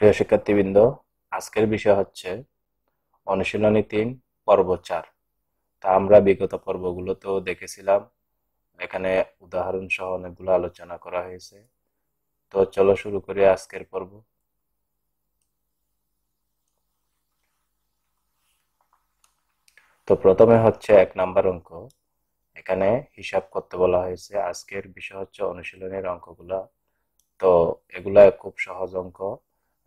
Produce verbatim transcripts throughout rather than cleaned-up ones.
প্রিয় শিক্ষার্থীবৃন্দ, আজকের বিষয় হচ্ছে অনুশীলনী তিন পর্ব চার। তা আমরা বিগত পর্বগুলোতেও দেখেছিলাম, এখানে উদাহরণ সহ অনেকগুলো আলোচনা করা হয়েছে। তো চলো শুরু করি আজকের পর্ব। তো প্রথমে হচ্ছে এক নাম্বার অঙ্ক, এখানে হিসাব করতে বলা হয়েছে। আজকের বিষয় হচ্ছে অনুশীলনের অঙ্কগুলা, তো এগুলা খুব সহজ অঙ্ক।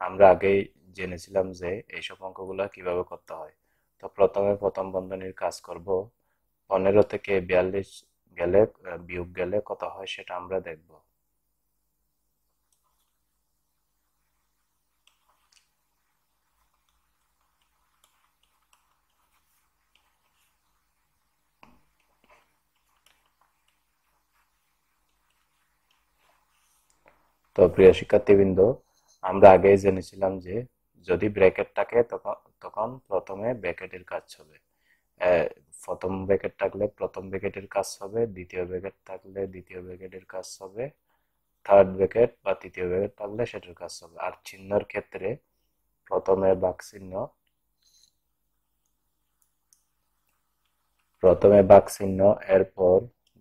আমরা আগেই জেনেছিলাম যে এইসব অঙ্কগুলা কিভাবে করতে হয়। তো প্রথমে প্রথম বন্ধনীর কাজ করব, পনেরো থেকে বিয়াল্লিশ গেলে বিয়োগ গেলে কত হয় সেটা আমরা দেখব। তো প্রিয় শিক্ষার্থীবৃন্দ, আমরা আগেই জেনেছিলাম যে যদি ব্র্যাকেট থাকে তখন তখন প্রথমে ব্র্যাকেটের কাজ হবে। প্রথম ব্র্যাকেট থাকলে প্রথম ব্র্যাকেটের কাজ হবে, দ্বিতীয় ব্র্যাকেট থাকলে দ্বিতীয় ব্র্যাকেটের কাজ হবে, থার্ড ব্র্যাকেট বা তৃতীয় ব্র্যাকেট থাকলে সেটার কাজ হবে। আর চিহ্নর ক্ষেত্রে প্রথমে ভাগ চিহ্ন প্রথমে ভাগ চিহ্ন এরপর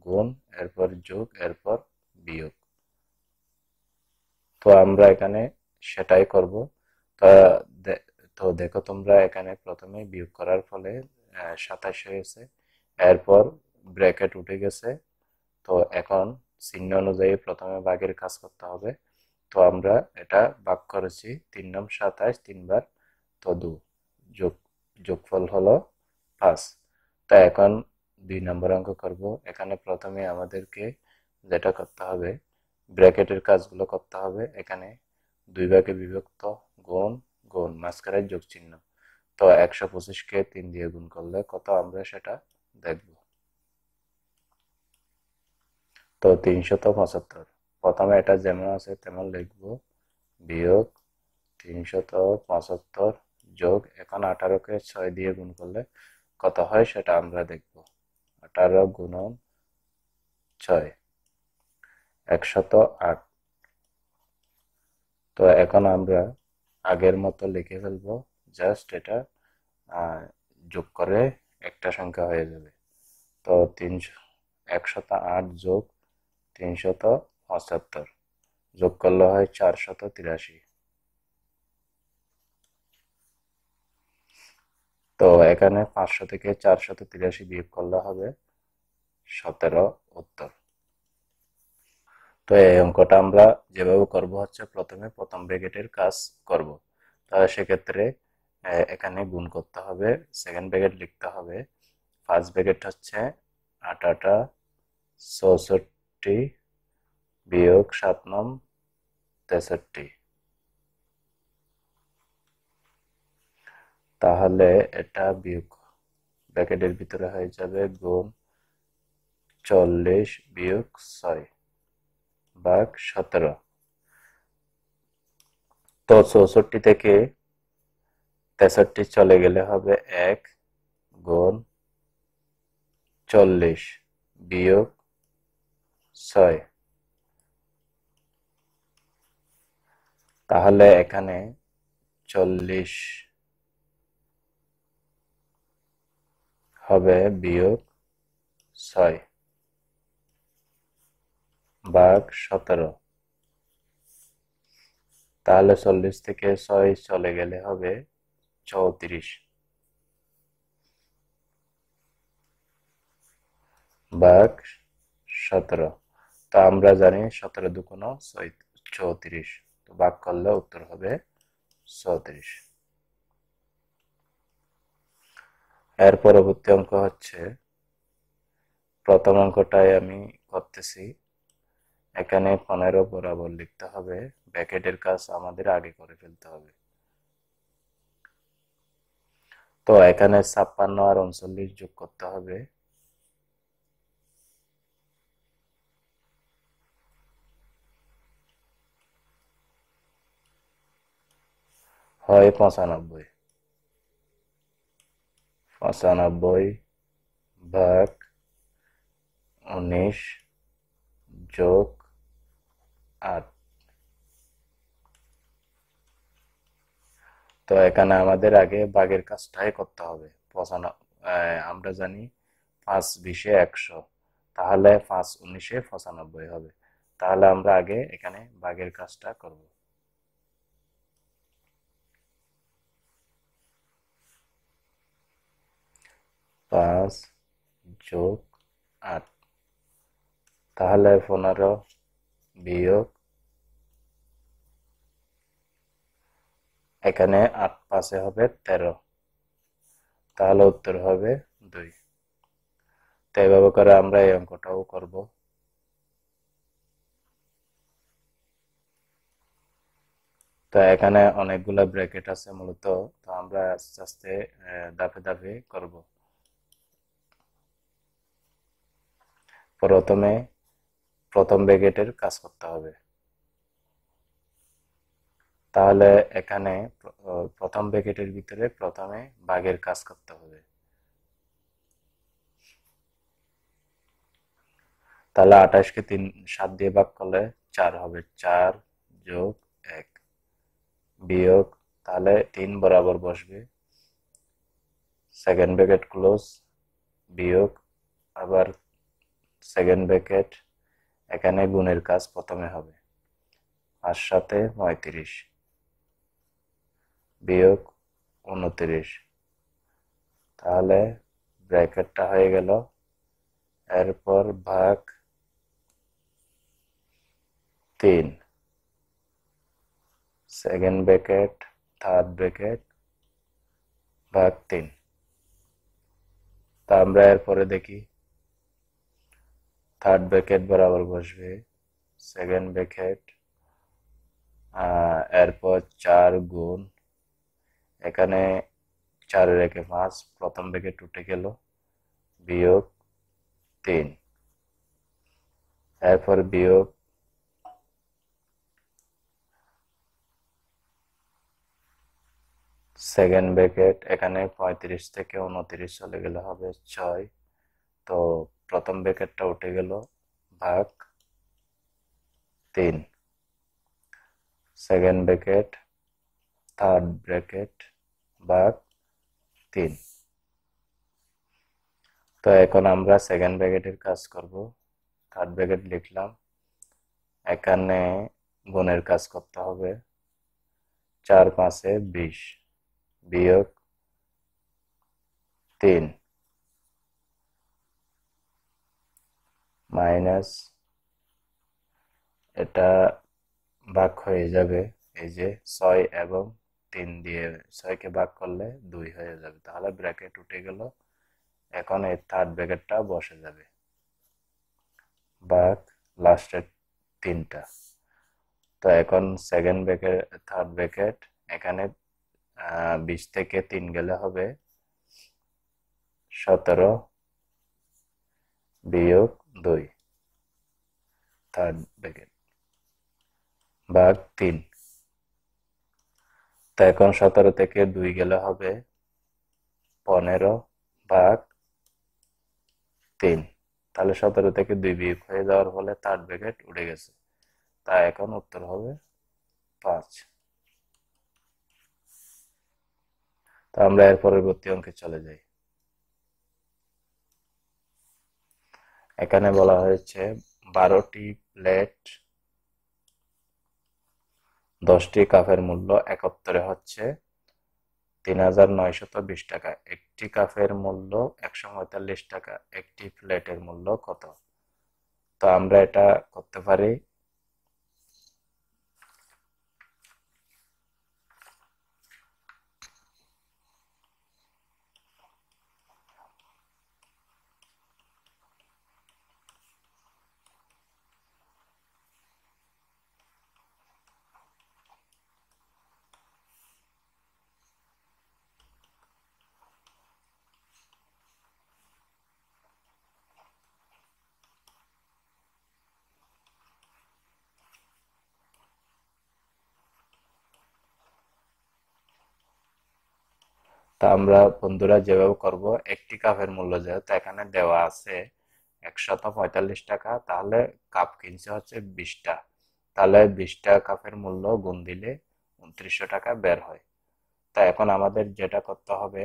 গুণ, এরপর যোগ, এরপর বিয়োগ। তো আমরা এখানে সেটাই করব। তো দেখো তোমরা, এখানে প্রথমে বিয়োগ করার ফলে সাতাশ হয়েছে, এরপর ব্র্যাকেট উঠে গেছে। তো এখন চিহ্ন অনুযায়ী প্রথমে ভাগের কাজ করতে হবে। তো আমরা এটা ভাগ করেছি, তিন নং সাতাশ তিনবার, তো দু যোগ যোগফল হলো পাঁচ। তা এখন দুই নম্বর অঙ্ক করব। এখানে প্রথমে আমাদেরকে যেটা করতে হবে, ব্র্যাকেটের কাজগুলো করতে হবে। এখানে দুই ভাগে বিভক্ত, গুণ গুণ মাঝখানে যোগ চিহ্ন। তো একশো পঁচিশকে তিন দিয়ে গুণ করলে কত আমরা সেটা দেখব। তো তিনশত পঁচাত্তর, প্রথমে এটা যেমন আছে তেমন লিখব, বিয়োগ তিনশত পঁচাত্তর যোগ, এখন আঠারোকে ছয় দিয়ে গুণ করলে কত হয় সেটা আমরা দেখব। আঠারো গুণন ছয় একশত আট। তো এখন আমরা আগের মতো লিখে ফেলবো, জাস্ট এটা যোগ করে একটা সংখ্যা হয়ে যাবে। তো তিনশো একশত আট যোগ তিনশত পঁচাত্তর যোগ করলে হয় চারশত তিরাশি। তো এখানে পাঁচশো থেকে চারশত তিরাশি বিয়োগ করলে হবে সতেরো উত্তর। তো এই অঙ্কটা আমরা যেভাবে করব হচ্ছে প্রথমে প্রথম ব্র্যাকেটের কাজ করব। তাহলে সেক্ষেত্রে এখানে গুণ করতে হবে, সেকেন্ড ব্র্যাকেট লিখতে হবে, ফার্স্ট ব্র্যাকেট হচ্ছে আটাটা চৌষট্টি বিয়োগ সাত নং তেষট্টি। তাহলে এটা বিয়োগ ব্র্যাকেটের ভিতরে হয়ে যাবে গুণ চল্লিশ বিয়োগ ছয় ভাগ সতেরো। তো চৌষট্টি থেকে তেষট্টি চলে গেলে হবে এক গুণ চল্লিশ বিয়োগ ছয়। তাহলে এখানে চল্লিশ হবে বিয়োগ ছয় ভাগ সতেরো। তাহলে চল্লিশ থেকে ছয় চলে গেলে হবে চৌত্রিশ ভাগ সতেরো। তা আমরা জানি সতেরো দুগুণ চৌত্রিশ, তো ভাগ করলে উত্তর হবে চৌত্রিশ। এর পরবর্তী অঙ্ক হচ্ছে, প্রথম অঙ্কটাই আমি করতেছি। এখানে পনেরো বরাবর লিখতে হবে, ব্র্যাকেটের কাজ আমাদের আগে করে ফেলতে হবে। তো এখানে ছাপ্পান্ন আর উনচল্লিশ যোগ করতে হবে। হয় পঁচানব্বই, পঁচানব্বই ভাগ উনিশ যোগ আট। তো এখানে আমাদের আগে বাগের কাজটাই করতে হবে। আমরা জানি পাঁচ বিশে একশো, তাহলে পাঁচ উনিশে পঁচানব্বই হবে। তাহলে আমরা আগে এখানে বাগের কাজটা করব। পাঁচ যোগ আট, তাহলে পনেরো বিয়োগ, এখানে আট পাশে হবে তেরো, তাহলে উত্তর হবে দুই। তো এইভাবে করে আমরা এই অঙ্কটাও করব। তো এখানে অনেকগুলা ব্র্যাকেট আছে মূলত, তো আমরা আস্তে আস্তে ধাপে ধাপে করব। প্রথমে প্রথম ব্র্যাকেটের কাজ করতে হবে। তাহলে এখানে প্রথম ব্র্যাকেটের ভিতরে প্রথমে ভাগের কাজ করতে হবে। তাহলে আঠাশকে তিন সাত দিয়ে ভাগ করলে চার হবে, চার যোগ এক বিয়োগ, তাহলে তিন বরাবর বসবে, সেকেন্ড ব্র্যাকেট ক্লোজ, বিয়োগ, আবার সেকেন্ড ব্র্যাকেট, এখানে গুণের কাজ প্রথমে হবে, আর সাথে পঁয়ত্রিশ বিয়োগ উনত্রিশ, তাহলে ব্র্যাকেটটা হয়ে গেল, এরপর ভাগ তিন, সেকেন্ড ব্র্যাকেট থার্ড ব্র্যাকেট ভাগ তিন। তা আমরা এরপরে দেখি থার্ড ব্র্যাকেট বরাবর বসবে, সেকেন্ড ব্র্যাকেট, এরপর চার গুণ, এখানে চার রেখে পাঁচ, প্রথম ব্র্যাকেট উঠে গেল, বিয়োগ তিন, এরপর বিয়োগ সেকেন্ড ব্র্যাকেট, এখানে পঁয়ত্রিশ থেকে উনত্রিশ চলে গেলে হবে ছয়, তো প্রথম ব্র্যাকেটটা উঠে গেল, ভাগ তিন, সেকেন্ড ব্র্যাকেট থার্ড ব্র্যাকেট ভাগ তিন। তো এখন আমরা সেকেন্ড ব্র্যাকেটের কাজ করব। থার্ড ব্র্যাকেট লিখলাম, এখানে গুণের কাজ করতে হবে, চার পাঁচে বিশ বিয়োগ তিন মাইনাস, এটা ভাগ হয়ে যাবে, এই যে ছয় এবং তিন দিয়ে ছয়কে ভাগ করলে দুই হয়ে যাবে, তাহলে ব্র্যাকেট উঠে গেল, এখন এই থার্ড ব্র্যাকেটটা বসে যাবে, ভাগ লাস্টের তিনটা। তো এখন সেকেন্ড ব্র্যাকেট থার্ড ব্র্যাকেট, এখানে বিশ থেকে তিন গেলে হবে সতেরো বিয়োগ দুই, থার্ড ব্র্যাকেট ভাগ তিন। তো এখন সতেরো থেকে দুই গেলে হবে পনেরো ভাগ তিন, তাহলে সতেরো থেকে দুই বিয়োগ হয়ে যাওয়ার ফলে থার্ড ব্র্যাকেট উঠে গেছে, তা এখন উত্তর হবে পাঁচ। তো আমরা এর পরবর্তী অঙ্কে চলে যাই। এখানে বলা হয়েছে বারোটি প্লেট দশটি কাপের মূল্য একত্রে হচ্ছে তিন হাজার নয়শত বিশ টাকা, একটি কাপের মূল্য একশো পঁয়তাল্লিশ টাকা, একটি প্লেটের মূল্য কত? তো আমরা এটা করতে পারি, তা আমরা বন্ধুরা যেভাবে করব, একটি কাপের মূল্য যেহেতু এখানে দেওয়া আছে একশত পঁয়তাল্লিশ টাকা, তাহলে কাপ কিনছে হচ্ছে বিশটা, তাহলে বিশটা কাপের মূল্য গুণ দিলে উনত্রিশশো টাকা বের হয়। তাই এখন আমাদের যেটা করতে হবে,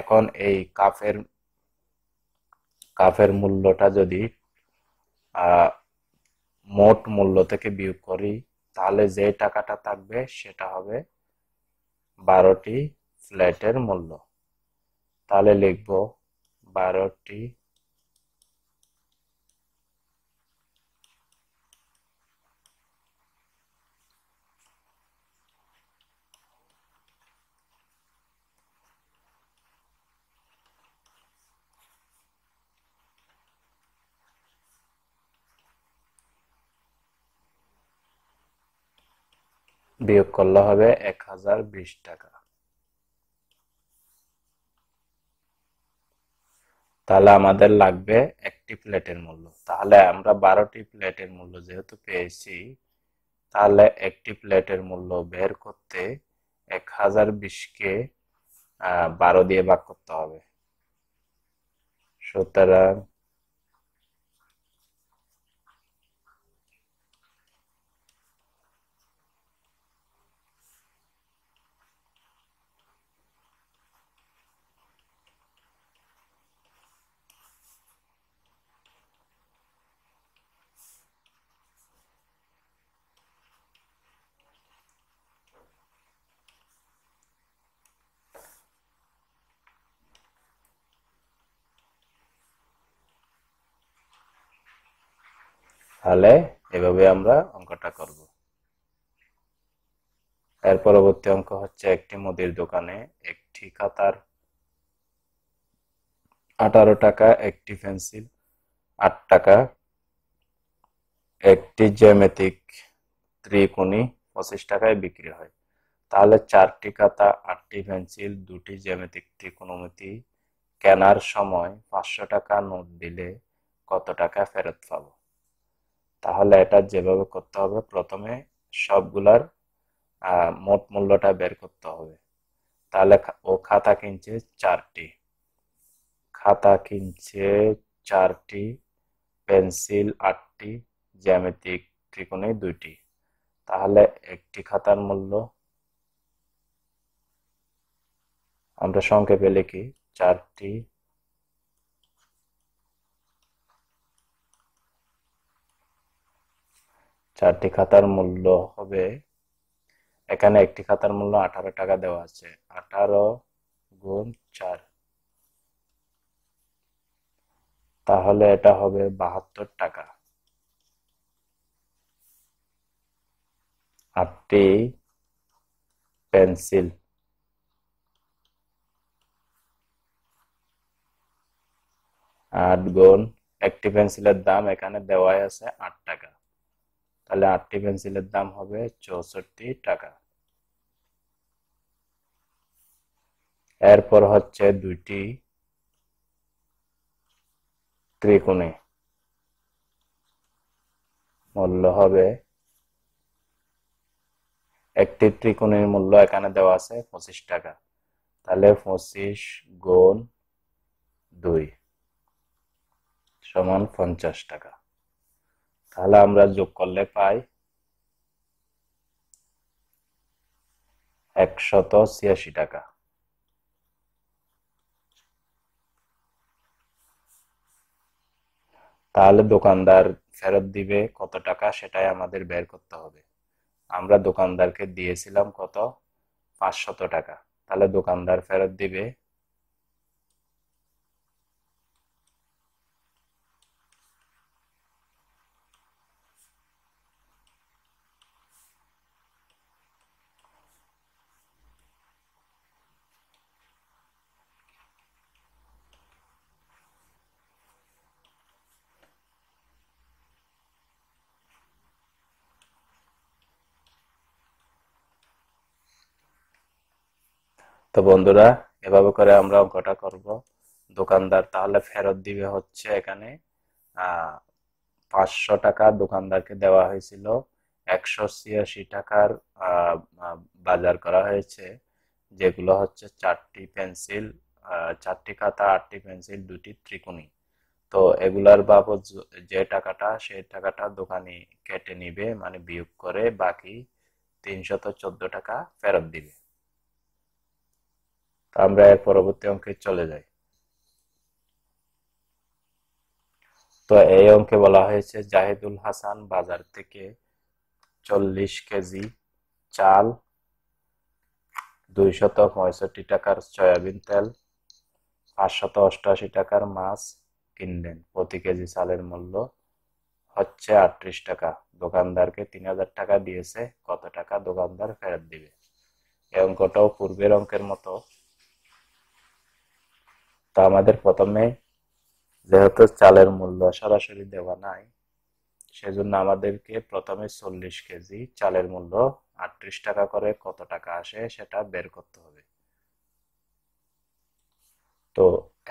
এখন এই কাফের কাফের মূল্যটা যদি মোট মূল্য থেকে বিয়োগ করি তাহলে যে টাকাটা থাকবে সেটা হবে বারোটি ফ্ল্যাটের মূল্য। তাহলে লিখব বারোটি বিয়োগ করলে হবে এক হাজার বিশ টাকা। তাহলে আমাদের লাগবে একটি প্লেটের মূল্য। তাহলে আমরা বারোটি প্লেটের মূল্য যেহেতু পেয়েছি, তাহলে একটি প্লেটের মূল্য বের করতে এক হাজার বিশকে বারো দিয়ে ভাগ করতে হবে। সুতরাং তাহলে এভাবে আমরা অঙ্কটা করব। এর পরবর্তী অঙ্ক হচ্ছে একটি মুদির দোকানে একটি খাতার আঠারো টাকা, একটি পেন্সিল আট টাকা, একটি জ্যামিতিক ত্রিকোণী পঁচিশ টাকায় বিক্রি হয়। তাহলে চারটি খাতা, আটটি পেন্সিল, দুটি জ্যামিতিক ত্রিকোণমিতি কেনার সময় পাঁচশো টাকা নোট দিলে কত টাকা ফেরত পাবো? তাহলে এটা যেভাবে করতে হবে, প্রথমে সবগুলার মোট মূল্যটা বের করতে হবে। তাহলে ও খাতা কিনছে চারটি, খাতা কিনছে চারটি, পেন্সিল আটটি, জ্যামিতিক ত্রিকোণে দুইটি। তাহলে একটি খাতার মূল্য আমরা সংক্ষেপে লিখি চারটি চারটি খাতার মূল্য হবে, এখানে একটি খাতার মূল্য আঠারো টাকা দেওয়া আছে, আঠারো গুণ চার, তাহলে এটা হবে বাহাত্তর টাকা। আটটি পেন্সিল, আট গুণ, একটি পেন্সিলের দাম এখানে দেওয়াই আছে আট টাকা, তাহলে আটটি পেন্সিলের দাম হবে চৌষট্টি টাকা। এরপর হচ্ছে দুইটি ত্রিকোণে, মূল্য হবে, একটি ত্রিকোণের মূল্য এখানে দেওয়া আছে পঁচিশ টাকা, তাহলে পঁচিশ গুণ দুই সমান পঞ্চাশ টাকা। তাহলে আমরা যোগ করলে পাই একশত ছিয়াশি টাকা। তাহলে দোকানদার ফেরত দিবে কত টাকা সেটাই আমাদের বের করতে হবে। আমরা দোকানদারকে দিয়েছিলাম কত? পাঁচশত টাকা। তাহলে দোকানদার ফেরত দিবে তো বন্ধুরা এভাবে করে আমরা অঙ্কটা করব। দোকানদার তাহলে ফেরত দিবে হচ্ছে এখানে পাঁচশো টাকা দোকানদারকে দেওয়া হয়েছিল, একশো ছিয়াশি টাকার বাজার করা হয়েছে, যেগুলো হচ্ছে চারটি পেন্সিল, চারটি খাতা, আটটি পেন্সিল, দুটি ত্রিকোণী। তো এগুলার বাবদ যে টাকাটা সেই টাকাটা দোকানি কেটে নিবে, মানে বিয়োগ করে বাকি তিনশত চোদ্দ টাকা ফেরত দিবে। আমরা এর পরবর্তী অঙ্কে চলে যাই। তো এই অঙ্কে বলা হয়েছে জাহিদুল হাসান বাজার থেকে চল্লিশ কেজি চাল, দুইশত পঁয়ষট্টি টাকার সয়াবিন তেল, পাঁচশত অষ্টআশি টাকার মাছ কিনলেন। প্রতি কেজি চালের মূল্য হচ্ছে আটত্রিশ টাকা। দোকানদারকে তিন হাজার টাকা দিয়েছে, কত টাকা দোকানদার ফেরত দিবে? এই অঙ্কটাও পূর্বের অঙ্কের মতো। তো আমাদের প্রথমে যেহেতু চালের মূল্য সরাসরি দেওয়া নাই, সেজন্য আমাদেরকে প্রথমে চল্লিশ কেজি চালের মূল্য আটত্রিশ টাকা করে কত টাকা আসে সেটা বের করতে হবে। তো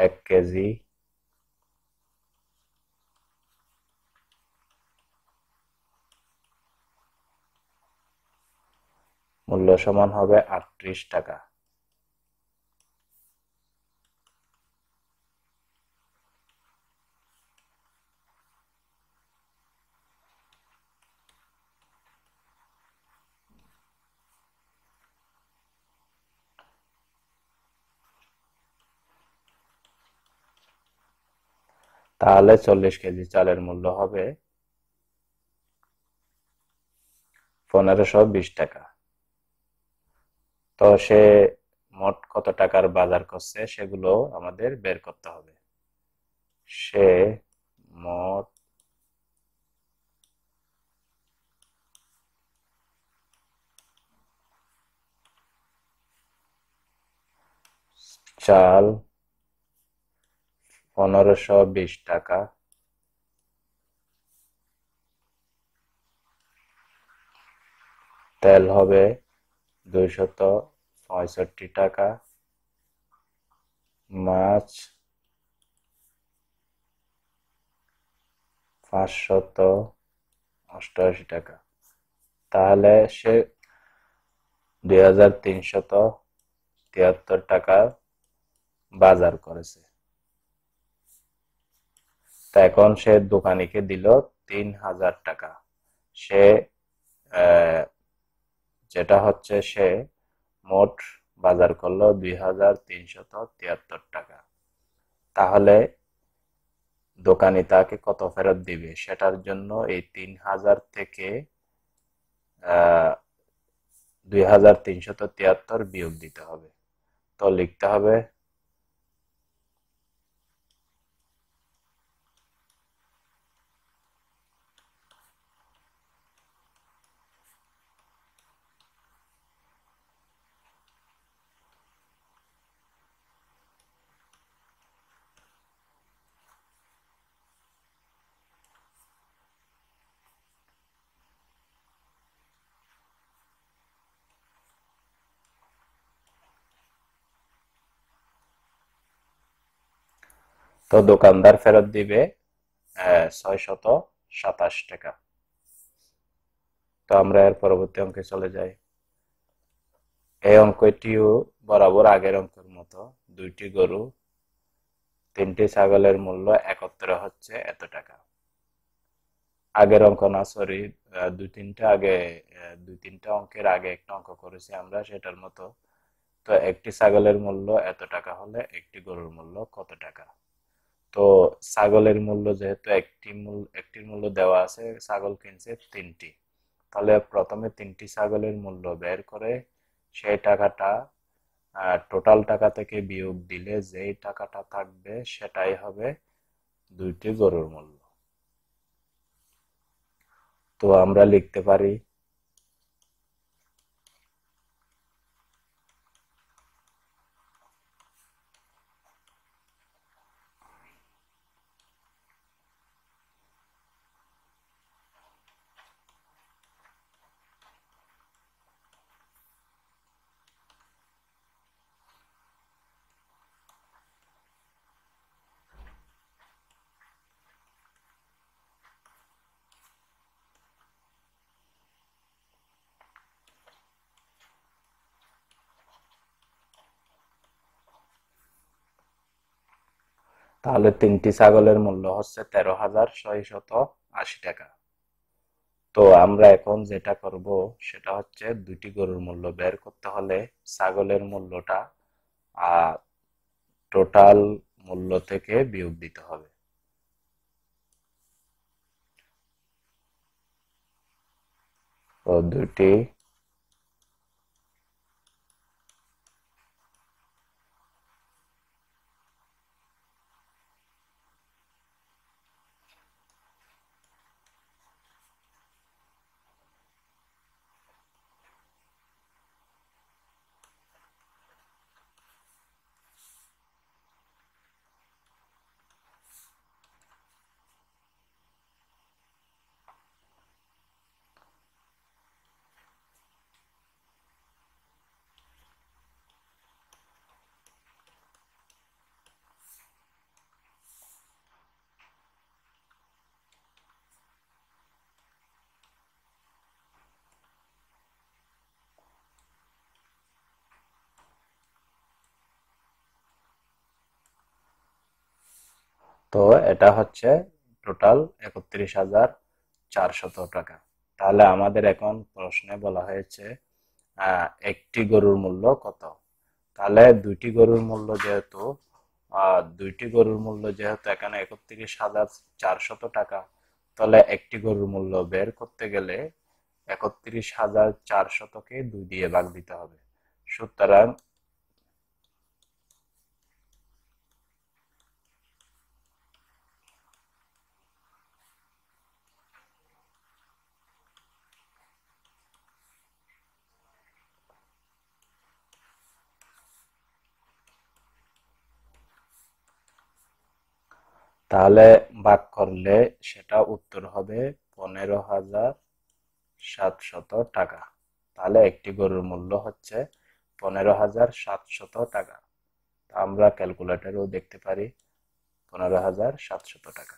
এক কেজি মূল্য সমান হবে আটত্রিশ টাকা। তাহলে চল্লিশ কেজি চালের মূল্য হবে পনেরোশো বিশ টাকা। তো সে মোট কত টাকার বাজার করছে সেগুলো আমাদের বের করতে হবে। সে মোট চাল পনেরোশো বিশ টাকা তেল হবে দুইশত পঁয়ষট্টি টাকা, মাছ পাঁচশত অষ্টআশি টাকা। তাহলে সে দুই হাজার তিনশত তিয়াত্তর টাকা বাজার করেছে। তা এখন সে দোকানিকে দিল তিন হাজার টাকা। সে যেটা হচ্ছে সে মোট বাজার করলো দুই হাজার তিনশত তিয়াত্তর টাকা। তাহলে দোকানি তাকে কত ফেরত দিবে সেটার জন্য এই তিন হাজার থেকে দুই হাজার তিনশত তিয়াত্তর বিয়োগ দিতে হবে। তো লিখতে হবে তো দোকানদার ফেরত দিবে ছয়শত সাতাশ টাকা। তো আমরা এর পরবর্তী অঙ্কে চলে যাই। এই অঙ্কটিও বরাবর আগের অঙ্কের মতো। দুইটি গরু তিনটি ছাগলের মূল্য একত্রে হচ্ছে এত টাকা। আগের অঙ্ক না সরি দুই তিনটা আগে দুই তিনটা অঙ্কের আগে একটা অঙ্ক করেছি আমরা সেটার মতো। তো একটি ছাগলের মূল্য এত টাকা হলে একটি গরুর মূল্য কত টাকা? তো ছাগলের মূল্য যেহেতু একটি মূল একটির মূল্য দেওয়া আছে, ছাগল কিনছে তিনটি, তাহলে প্রথমে তিনটি ছাগলের মূল্য বের করে সেই টাকাটা টোটাল টাকা থেকে বিয়োগ দিলে যেই টাকাটা থাকবে সেটাই হবে দুইটি গরুর মূল্য। তো আমরা লিখতে পারি তাহলে তিনটি ছাগলের মূল্য হচ্ছে তেরো হাজার ছয়শত আশি টাকা। তো আমরা এখন যেটা করব সেটা হচ্ছে দুইটি গরুর মূল্য বের করতে হলে ছাগলের মূল্যটা আর টোটাল মূল্য থেকে বিয়োগ দিতে হবে। তো দুটি তো এটা হচ্ছে টোটাল একত্রিশ হাজার চারশত টাকা। তাহলে আমাদের এখন প্রশ্নে বলা হয়েছে একটি গরুর মূল্য কত। তাহলে দুইটি গরুর মূল্য যেহেতু দুইটি গরুর মূল্য যেহেতু এখানে একত্রিশ হাজার চারশত টাকা, তাহলে একটি গরুর মূল্য বের করতে গেলে একত্রিশ হাজার চারশতকে দুই দিয়ে ভাগ দিতে হবে। সুতরাং তাহলে ভাগ করলে সেটা উত্তর হবে পনেরো হাজার সাতশত টাকা। তাহলে একটি গরুর মূল্য হচ্ছে পনেরো হাজার সাতশত টাকা। আমরা ক্যালকুলেটরেও দেখতে পারি পনেরো হাজার সাতশত টাকা।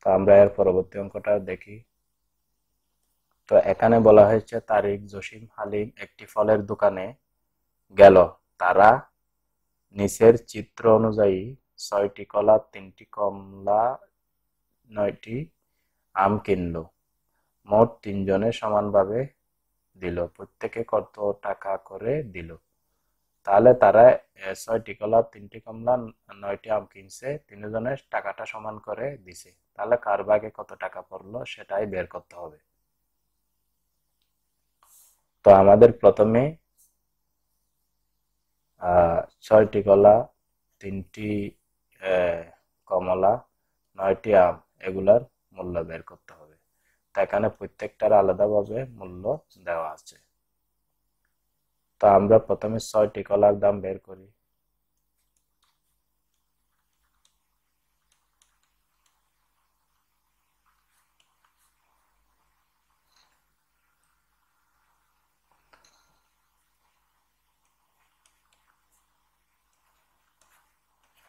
তো আমরা এর পরবর্তী অঙ্কটা দেখি। তো এখানে বলা হয়েছে তারিক, জসিম, হালিম একটি ফলের দোকানে গেল। তারা নিচের চিত্র অনুযায়ী ছয়টি কলা, তিনটি কমলা, নয়টি আম কিনল। মোট তিনজনে সমানভাবে দিল, প্রত্যেকে কত টাকা করে দিল। তাহলে তারা ছয়টি কলা, তিনটি কমলা, নয়টি আম কিনছে, তিনজনে টাকাটা সমান করে দিছে। তাহলে কার ভাগে কত টাকা পড়লো সেটাই বের করতে হবে। তো আমাদের প্রথমে আহ ছয়টি কলা, তিনটি কমলা, নয়টি আম এগুলার মূল্য বের করতে হবে। তো এখানে প্রত্যেকটার আলাদাভাবে মূল্য দেওয়া আছে। তো আমরা প্রথমে ছয়টি কলার দাম বের করি।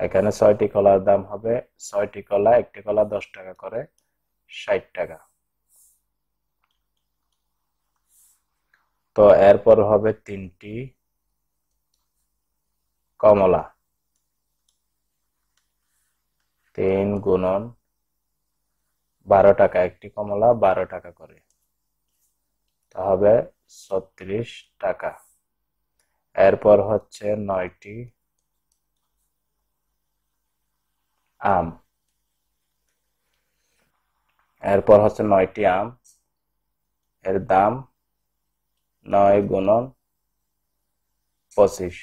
এখানে ছয়টি কলার দাম হবে ছয়টি কলা, একটি কলা দশ টাকা করে ষাট টাকা। তো এরপর হবে তিনটি কমলা, তিন গুণন বারো টাকা, একটি কমলা বারো টাকা করে, তা হবে ছত্রিশ টাকা। এরপর হচ্ছে নয়টি আম, এরপর হচ্ছে নয়টি আম, এর দাম নয় গুণন পঁচিশ,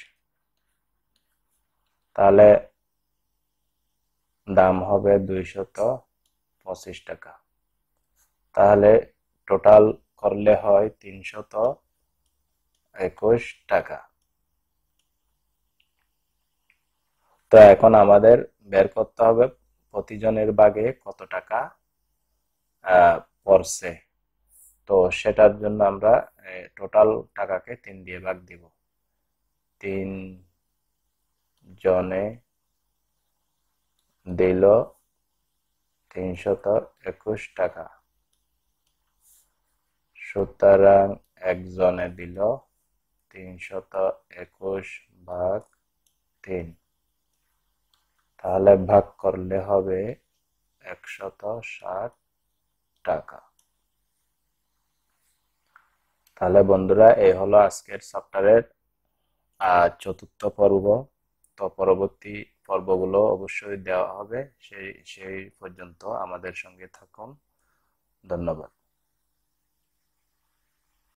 তাহলে দাম হবে দুইশত পঁচিশ টাকা। তাহলে টোটাল করলে হয় তিনশত একুশ টাকা। তো এখন আমাদের বের করতে হবে প্রতিজনের ভাগে কত টাকা পড়ছে। তো সেটার জন্য আমরা টোটাল টাকাকে তিন দিয়ে ভাগ দিব। তিন জনে দিল তিনশত একুশ টাকা, সুতরাং একজনে দিল তিনশত একুশ ভাগ তিন, তাহলে ভাগ করলে হবে একশত ষাট টাকা। তাহলে বন্ধুরা এই হলো আজকের চ্যাপ্টারের আর চতুর্থ পর্ব তো পরবর্তী পর্বগুলো অবশ্যই দেওয়া হবে সেই সেই পর্যন্ত আমাদের সঙ্গে থাকুন। ধন্যবাদ।